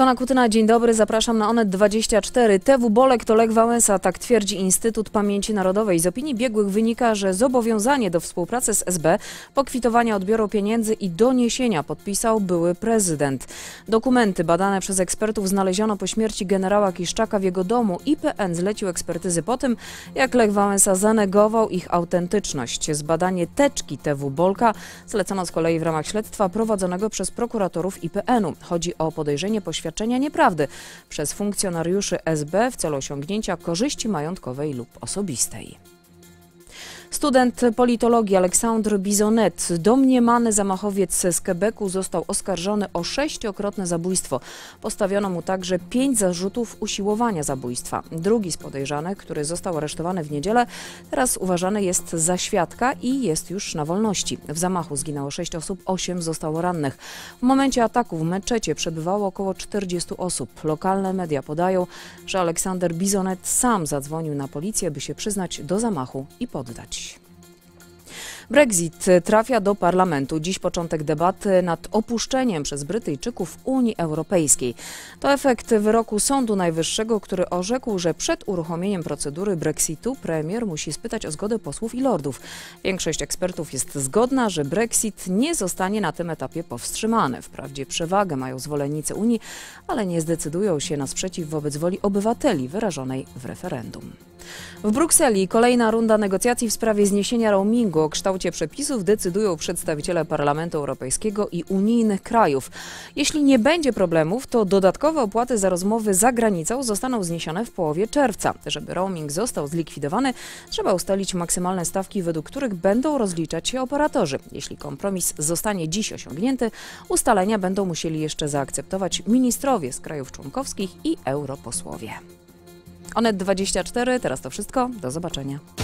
Iwona Kutyna, dzień dobry, zapraszam na Onet24. TW Bolek to Lech Wałęsa, tak twierdzi Instytut Pamięci Narodowej. Z opinii biegłych wynika, że zobowiązanie do współpracy z SB, pokwitowania odbioru pieniędzy i doniesienia podpisał były prezydent. Dokumenty badane przez ekspertów znaleziono po śmierci generała Kiszczaka w jego domu. IPN zlecił ekspertyzy po tym, jak Lech Wałęsa zanegował ich autentyczność. Zbadanie teczki TW Bolka zlecono z kolei w ramach śledztwa prowadzonego przez prokuratorów IPN-u. Chodzi o podejrzenie poświadczenia nieprawdy przez funkcjonariuszy SB w celu osiągnięcia korzyści majątkowej lub osobistej. Student politologii Aleksandr Bizonet, domniemany zamachowiec z Quebecu, został oskarżony o 6-krotne zabójstwo. Postawiono mu także 5 zarzutów usiłowania zabójstwa. Drugi z podejrzanych, który został aresztowany w niedzielę, teraz uważany jest za świadka i jest już na wolności. W zamachu zginęło 6 osób, 8 zostało rannych. W momencie ataku w meczecie przebywało około 40 osób. Lokalne media podają, że Aleksander Bizonet sam zadzwonił na policję, by się przyznać do zamachu i poddać. Brexit trafia do parlamentu. Dziś początek debaty nad opuszczeniem przez Brytyjczyków Unii Europejskiej. To efekt wyroku Sądu Najwyższego, który orzekł, że przed uruchomieniem procedury Brexitu premier musi spytać o zgodę posłów i lordów. Większość ekspertów jest zgodna, że Brexit nie zostanie na tym etapie powstrzymany. Wprawdzie przewagę mają zwolennicy Unii, ale nie zdecydują się na sprzeciw wobec woli obywateli wyrażonej w referendum. W Brukseli kolejna runda negocjacji w sprawie zniesienia roamingu. O kształcie przepisów decydują przedstawiciele Parlamentu Europejskiego i unijnych krajów. Jeśli nie będzie problemów, to dodatkowe opłaty za rozmowy za granicą zostaną zniesione w połowie czerwca. Żeby roaming został zlikwidowany, trzeba ustalić maksymalne stawki, według których będą rozliczać się operatorzy. Jeśli kompromis zostanie dziś osiągnięty, ustalenia będą musieli jeszcze zaakceptować ministrowie z krajów członkowskich i europosłowie. Onet24, teraz to wszystko, do zobaczenia.